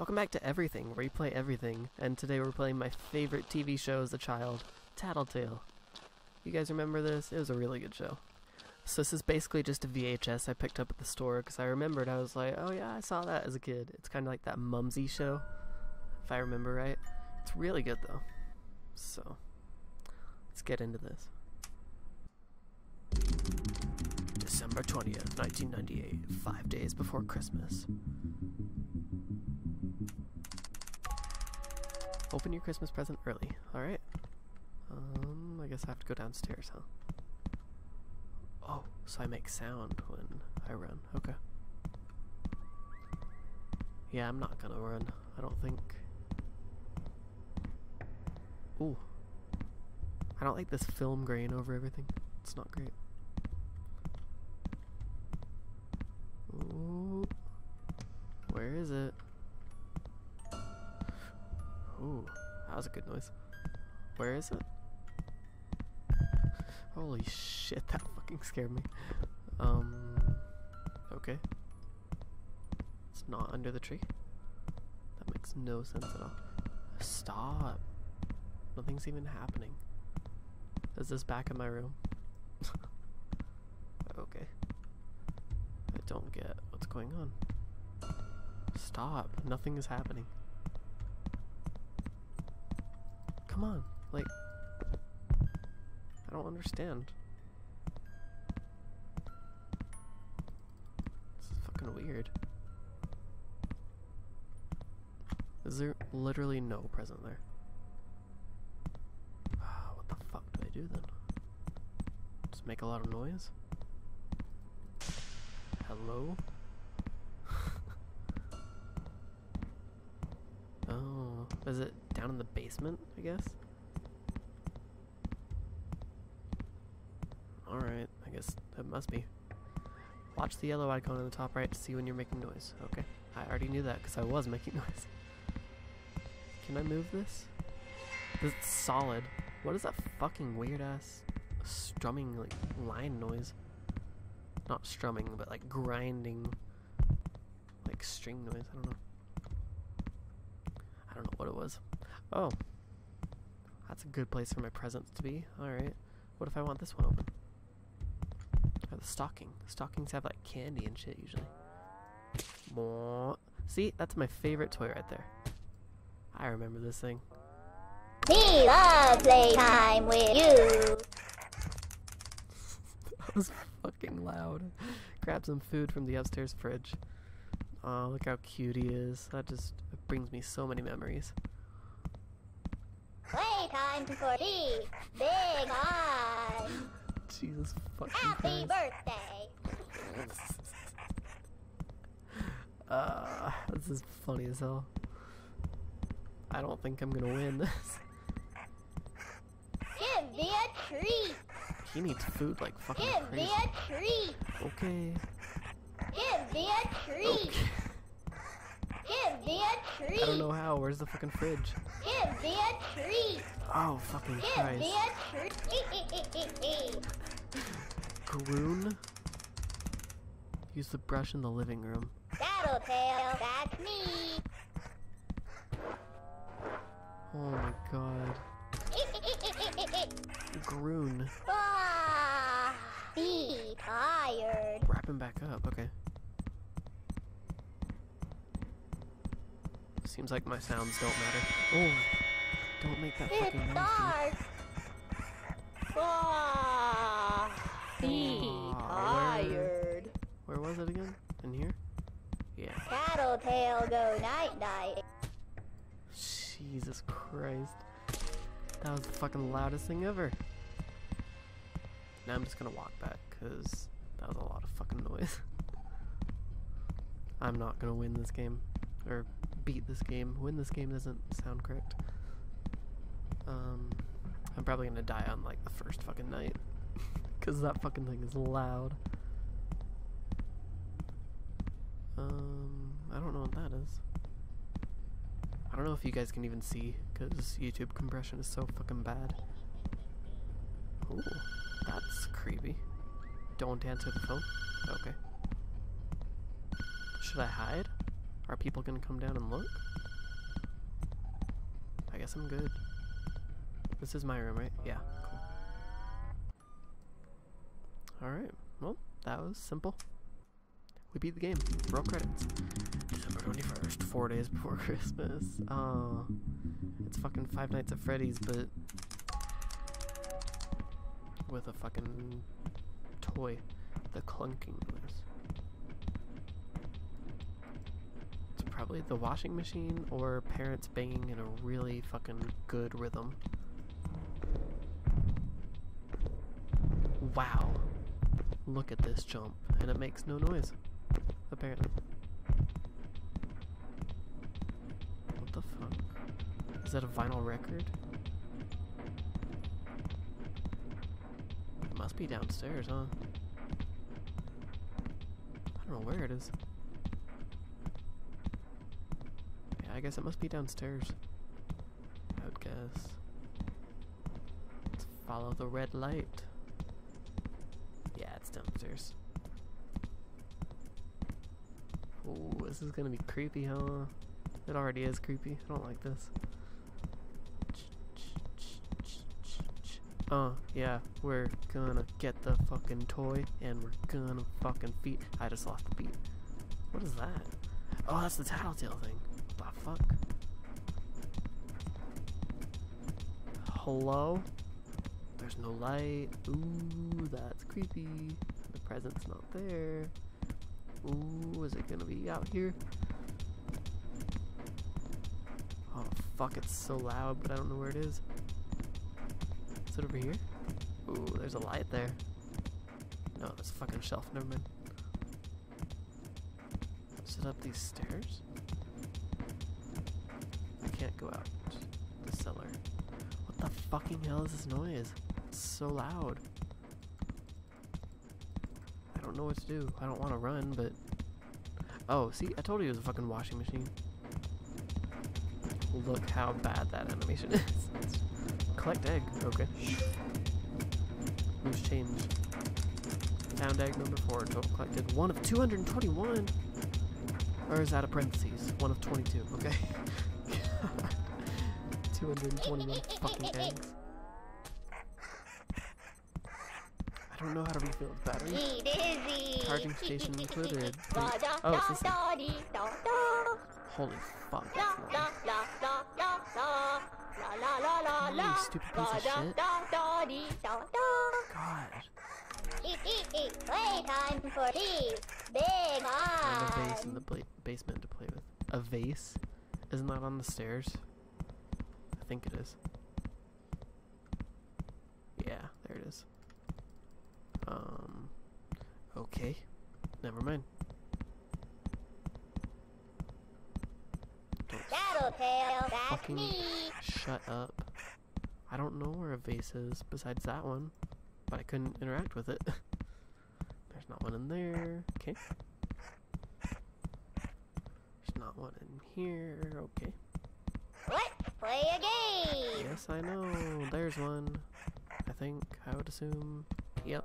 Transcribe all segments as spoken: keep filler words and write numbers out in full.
Welcome back to Everything, where you play everything, and today we're playing my favorite T V show as a child, Tattletail. You guys remember this? It was a really good show. So this is basically just a V H S I picked up at the store, because I remembered, I was like, oh yeah, I saw that as a kid. It's kind of like that Mumsy show, if I remember right. It's really good though. So, let's get into this. December twentieth, nineteen ninety-eight, five days before Christmas. Open your Christmas present early, alright? Um, I guess I have to go downstairs, huh? Oh, so I make sound when I run, okay. Yeah, I'm not gonna run, I don't think. Ooh. I don't like this film grain over everything. It's not great. Ooh. Where is it? Ooh, that was a good noise. Where is it? Holy shit, that fucking scared me. Um, okay. It's not under the tree. That makes no sense at all. Stop. Nothing's even happening. Is this back in my room? Okay. I don't get what's going on. Stop. Nothing is happening. Come on, like, I don't understand. This is fucking weird. Is there literally no present there? What the fuck do I do then? Just make a lot of noise? Hello? Oh, is it down in the basement, I guess? Alright, I guess that must be. Watch the yellow icon on the top right to see when you're making noise. Okay, I already knew that because I was making noise. Can I move this? This is solid. What is that fucking weird ass strumming, like, line noise? Not strumming, but like grinding, like string noise, I don't know. I don't know what it was. Oh. That's a good place for my presents to be. Alright. What if I want this one open? Or the stocking. Stockings have like candy and shit usually. Mwah. See? That's my favorite toy right there. I remember this thing. We love playtime with you! That was fucking loud. Grab some food from the upstairs fridge. Aw, oh, look how cute he is. That just brings me so many memories. Playtime for tea! Big eyes! Jesus fucking Happy Christ. Birthday! uh, this is funny as hell. I don't think I'm gonna win this. Give me a treat! He needs food like fucking Give crazy. Give me a treat! Okay. Give me a treat! Okay. Give me a treat! I don't know how. Where's the fucking fridge? Give me a treat! Oh, fucking Give Christ. Give me a treat! Groon? Use the brush in the living room. Tattletail, that's me! Oh my god. Groon. Ah, be tired. Wrap him back up, okay. Seems like my sounds don't matter. Oh, don't make that fucking noise. Ah, be tired. Where was it again? In here? Yeah. Tattletail go night night. Jesus Christ. That was the fucking loudest thing ever. Now I'm just gonna walk back, because that was a lot of fucking noise. I'm not gonna win this game. Or beat this game. Win this game doesn't sound correct. Um, I'm probably gonna die on like the first fucking night. Because that fucking thing is loud. Um, I don't know what that is. I don't know if you guys can even see, because YouTube compression is so fucking bad. Ooh, that's creepy. Don't answer the phone. Okay. Should I hide? Are people gonna come down and look? I guess I'm good. This is my room, right? Yeah, cool. Alright, well, that was simple. We beat the game. Roll credits. December twenty-first, four days before Christmas. Oh, it's fucking Five Nights at Freddy's, but with a fucking toy. The clunking noise. It's probably the washing machine or parents banging in a really fucking good rhythm. Wow. Look at this jump. And it makes no noise. Apparently. What the fuck? Is that a vinyl record? It must be downstairs, huh? I don't know where it is. Yeah, I guess it must be downstairs. I would guess. Let's follow the red light. Yeah, it's downstairs. Ooh, this is gonna be creepy, huh? It already is creepy. I don't like this. Oh, yeah, we're gonna get the fucking toy and we're gonna fucking beat. I just lost the beat. What is that? Oh, that's the Tattletail thing. What the fuck? Hello? There's no light. Ooh, that's creepy. The present's not there. Ooh, is it gonna be out here? Oh, fuck, it's so loud, but I don't know where it is. Is it over here? Ooh, there's a light there. No, there's a fucking shelf, never mind. Is it up these stairs? I can't go out. The cellar. What the fucking hell is this noise? It's so loud. I don't know what to do. I don't want to run, but... Oh, see? I told you it was a fucking washing machine. Look how bad that animation is. It's collect egg. Okay. Loose change. Found egg number four. Total collected. One of two hundred twenty-one. Or is that a parentheses? One of twenty-two. Okay. two hundred twenty-one fucking eggs. I don't know how to refill the battery. Charging station included. Oh, it's this thing. Holy fuck. That's you stupid piece of shit. God. Playtime for these big eyes. And a vase in the basement to play with. A vase? Isn't that on the stairs? I think it is. Yeah, there it is. Um. Okay. Never mind. Tattletail, that's me. Shut up. I don't know where a vase is besides that one, but I couldn't interact with it. There's not one in there. Okay. There's not one in here. Okay. Let's play a game. Yes, I know. There's one. I think. I would assume. Yep.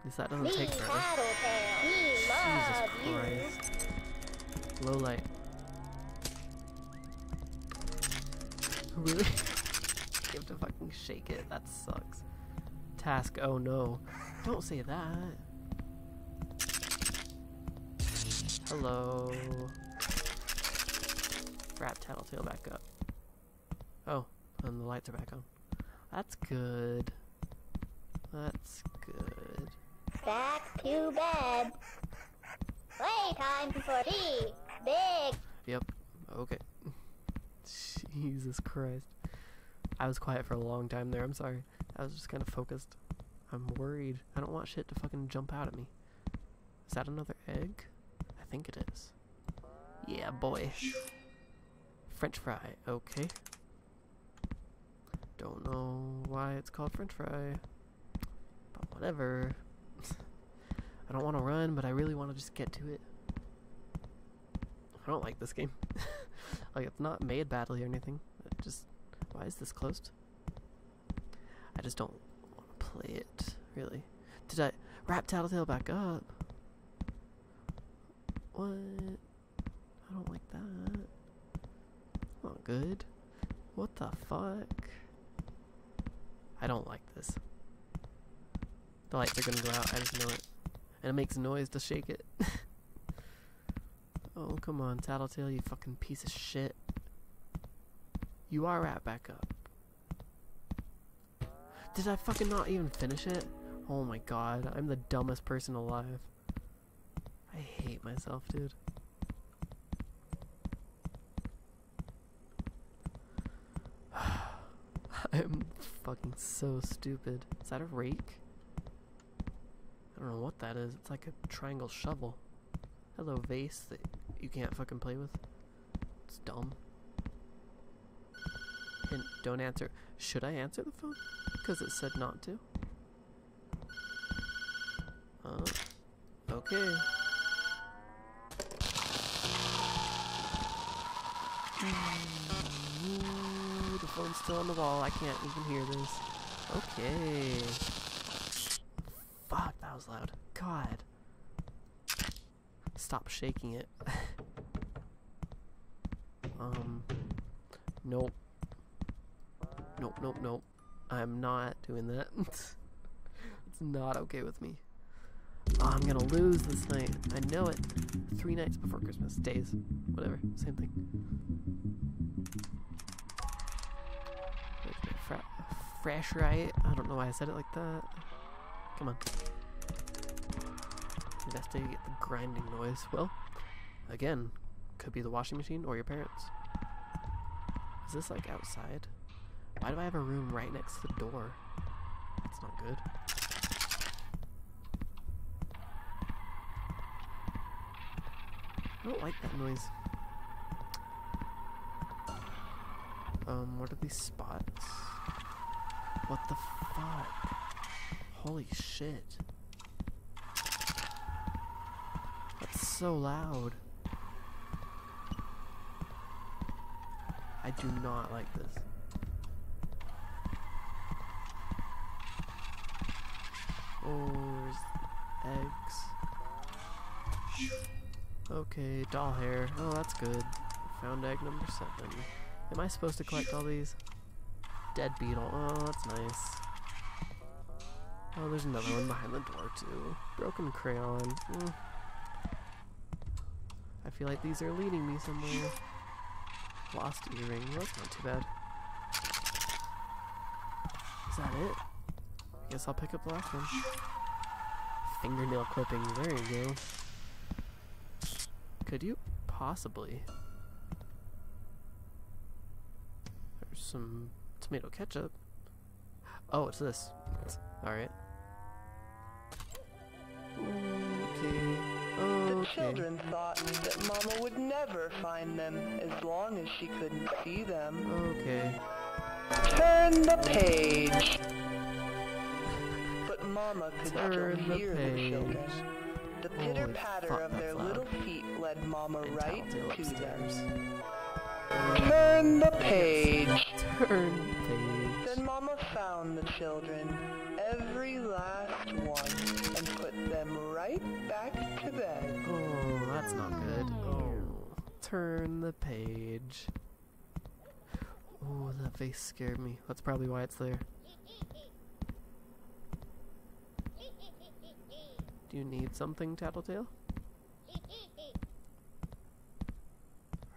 At least that doesn't me take forever. Jesus Christ. You. Low light. Really? You have to fucking shake it. That sucks. Task. Oh no. Don't say that. Hello. Wrap Tattletail back up. Oh, and the lights are back on. That's good. That's good. Back to bed. Playtime for tea. Big. Yep. Okay. Jesus Christ. I was quiet for a long time there, I'm sorry. I was just kind of focused. I'm worried. I don't want shit to fucking jump out at me. Is that another egg? I think it is. Yeah, boy. French fry, okay. Don't know why it's called French fry. But whatever. I don't want to run, but I really want to just get to it. I don't like this game. Like, it's not made badly or anything. It just... Why is this closed? I just don't want to play it, really. Did I wrap Tattletail back up? What? I don't like that. Not good. What the fuck? I don't like this. The lights are gonna go out, I just know it. And it makes noise to shake it. Oh, come on, Tattletail, you fucking piece of shit. You are wrapped back up. Did I fucking not even finish it? Oh my god, I'm the dumbest person alive. I hate myself, dude. I'm fucking so stupid. Is that a rake? I don't know what that is. It's like a triangle shovel. Hello, vase that you can't fucking play with. It's dumb. Hint, don't answer. Should I answer the phone? Because it said not to. Oh. Okay. Ooh, the phone's still on the wall. I can't even hear this. Okay. Fuck, that was loud. God. Stop shaking it. um. Nope. Nope, nope, nope. I'm not doing that. It's not okay with me. Oh, I'm gonna lose this night. I know it. Three nights before Christmas. Days. Whatever. Same thing. Fresh right? I don't know why I said it like that. Come on. Best day to get the grinding noise. Well, again, could be the washing machine or your parents. Is this like outside? Why do I have a room right next to the door? That's not good. I don't like that noise. Um, what are these spots? What the fuck? Holy shit. That's so loud. I do not like this. Oh, eggs. Okay, doll hair. Oh, that's good. Found egg number seven. Am I supposed to collect all these? Dead beetle. Oh, that's nice. Oh, there's another one behind the door, too. Broken crayon. Mm. I feel like these are leading me somewhere. Lost earring. Well, that's not too bad. Is that it? I guess I'll pick up the last one. Fingernail clipping. There you go. Could you possibly? There's some tomato ketchup. Oh, it's this. Alright. Okay. Okay. The children thought that Mama would never find them as long as she couldn't see them. Okay. Turn the page. But Mama could still hear the children. The pitter-patter of their little feet led Mama right to them. Turn the page! Turn the page. Then Mama found the children, every last one, and put them right back to bed. Oh, that's not good. Oh. Turn the page. Oh, that face scared me. That's probably why it's there. Do you need something, Tattletail?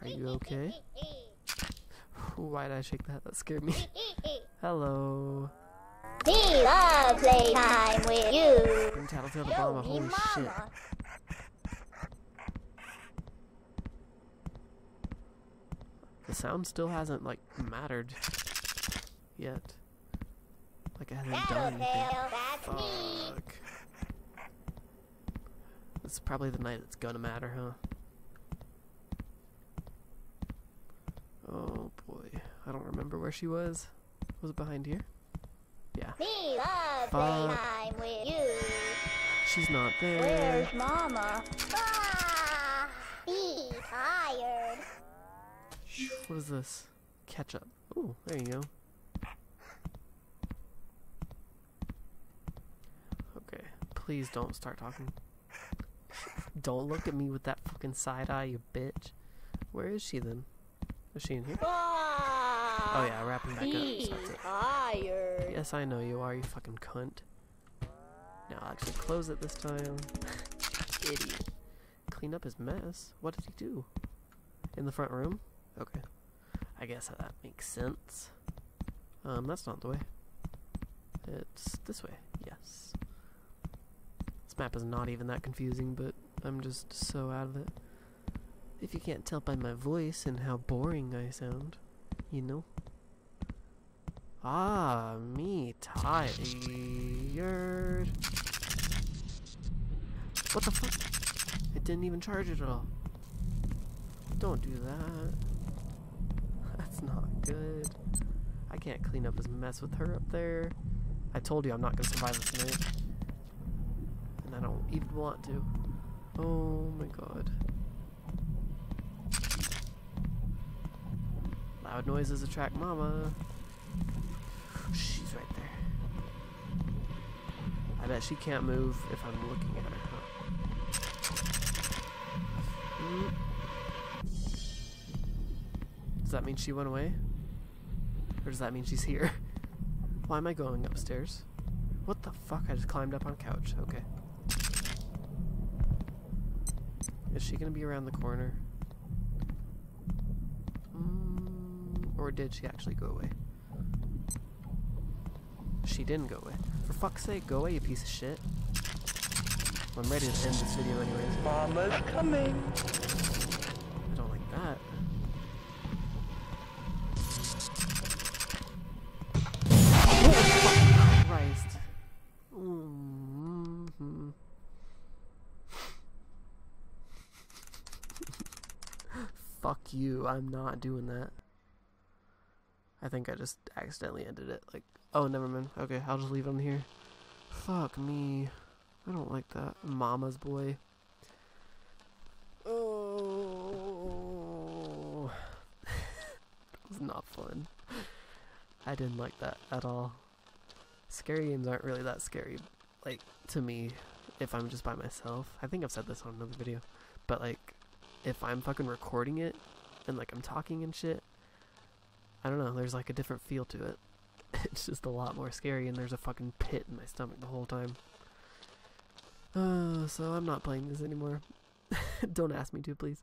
Are you okay? Why did I shake that? That scared me. Hello. We love playtime with you. Bring Tattletail to Mama. Holy shit. The sound still hasn't, like, mattered yet. Like, I haven't done anything. Fuck. It's probably the night it's gonna matter, huh? Oh boy, I don't remember where she was. Was it behind here? Yeah. We love playtime with you. She's not there. Where's Mama? Ah, be tired. What is this? Ketchup. Ooh, there you go. Okay, please don't start talking. Don't look at me with that fucking side eye, you bitch. Where is she then? Is she in here? Ah, oh yeah, wrap him back up. So tired. Yes, I know you are, you fucking cunt. Now I'll actually close it this time. Idiot. Clean up his mess? What did he do? In the front room? Okay. I guess that makes sense. Um, that's not the way. It's this way. Yes. This map is not even that confusing, but I'm just so out of it. If you can't tell by my voice and how boring I sound, you know? Ah, me tired. What the fuck? It didn't even charge at all. Don't do that. That's not good. I can't clean up his mess with her up there. I told you I'm not gonna survive this night. And I don't even want to. Oh my god. Loud noises attract mama. She's right there. I bet she can't move if I'm looking at her, huh? Mm. Does that mean she went away? Or does that mean she's here? Why am I going upstairs? What the fuck? I just climbed up on a couch. Okay. Is she gonna be around the corner? Mm, or did she actually go away? She didn't go away. For fuck's sake, go away, you piece of shit. Well, I'm ready to end this video anyways. Mama's coming! I don't like that. Fuck you, I'm not doing that. I think I just accidentally ended it. Like, oh, never mind. Okay, I'll just leave him here. Fuck me. I don't like that. Mama's boy. Oh. That was not fun. I didn't like that at all. Scary games aren't really that scary, like, to me, if I'm just by myself. I think I've said this on another video, but, like, if I'm fucking recording it, and like I'm talking and shit, I don't know, there's like a different feel to it. It's just a lot more scary, and there's a fucking pit in my stomach the whole time. Uh, so I'm not playing this anymore. Don't ask me to, please.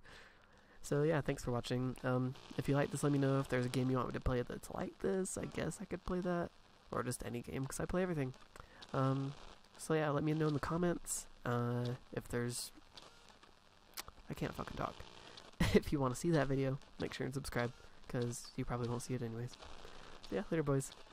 So yeah, thanks for watching. Um, if you like this, let me know if there's a game you want me to play that's like this. I guess I could play that, or just any game, because I play everything. Um, so yeah, let me know in the comments, uh, if there's... I can't fucking talk. If you want to see that video, make sure and subscribe, because you probably won't see it anyways. Yeah, later boys.